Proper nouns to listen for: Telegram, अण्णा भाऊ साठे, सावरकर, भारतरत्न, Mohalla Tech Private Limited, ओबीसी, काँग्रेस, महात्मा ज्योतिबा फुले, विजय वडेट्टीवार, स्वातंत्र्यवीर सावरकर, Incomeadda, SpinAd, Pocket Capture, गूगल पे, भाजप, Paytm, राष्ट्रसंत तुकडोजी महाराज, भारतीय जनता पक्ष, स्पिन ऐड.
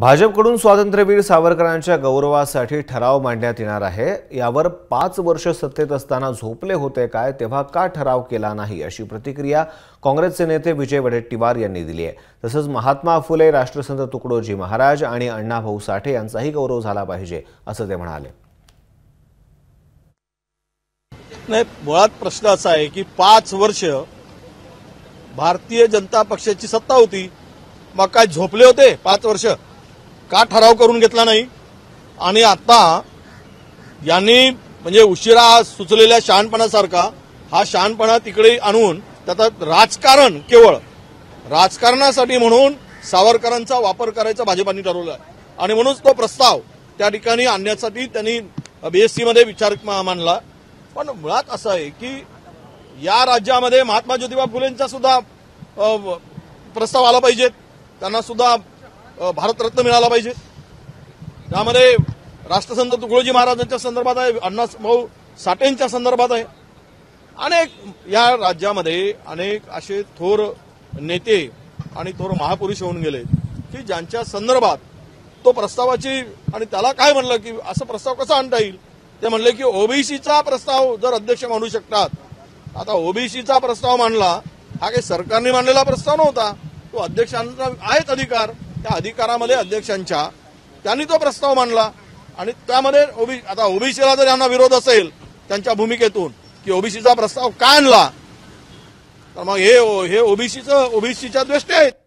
भाजपकडून स्वातंत्र्यवीर सावरकरांच्या गौरवासाठी ठराव मांडण्यात येणार आहे। यावर 5 वर्ष सत्तेत असताना झोपले होते काय, तेव्हा का ठराव केला नाही अशी प्रतिक्रिया काँग्रेसचे नेते विजय वडेट्टीवार यांनी दिली आहे। तसंच महात्मा फुले, राष्ट्रसंत तुकडोजी महाराज आणि अण्णा भाऊ साठे यांचाही गौरव झाला पाहिजे असं ते म्हणाले। नाही, मुळात प्रश्न असा आहे की 5 वर्ष भारतीय जनता पक्षाची सत्ता होती, मग काय झोपले होते? 5 वर्ष का ठराव करून घेतला नाही? आणि आता यांनी म्हणजे उशिरा सुचलेल्या शहाणपणासारखा हा शहाणपणा तिकडे आणून त्याचा राजकारण, केवळ राजकारणासाठी म्हणून सावरकरांचा वापर करायचा भाजपाने ठरवलं आणि म्हणून तो प्रस्ताव त्या ठिकाणी आणण्यासाठी त्यांनी बीएससी मध्ये विचार मांडला। पण मुळात असं आहे की या राज्यामध्ये महात्मा ज्योतिबा फुलेंचा सुद्धा प्रस्ताव आला पाहिजे, त्यांना सुद्धा भारतरत्न मिळाला पाहिजे। त्यामध्ये राष्ट्रसंत तुकडोजी महाराजांच्या संदर्भात आहे, अण्णा भाऊ साठेंच्या संदर्भात आहे। अनेक या राज्यामध्ये अनेक असे थोर नेते आणि थोर महापुरुष होऊन गेले की ज्यांच्या संदर्भात तो प्रस्तावाची आणि त्याला काय म्हणलं की असं प्रस्ताव कसा आणता येईल, ते म्हणले की ओबीसीचा प्रस्ताव जर अध्यक्ष मांडू शकतात। आता ओबीसीचा प्रस्ताव मांडला, हा काही सरकारने मांडलेला प्रस्ताव नव्हता, तो अध्यक्षांचा आहेत अधिकार, त्या अधिकारामध्ये अध्यक्षांच्या त्यांनी तो प्रस्ताव मांडला आणि त्यामध्ये आता ओबीसीला जर यांना विरोध असेल त्यांच्या भूमिकेतून की ओबीसीचा प्रस्ताव का आणला, तर मग हे ओबीसीच्या दृष्टी आहेत।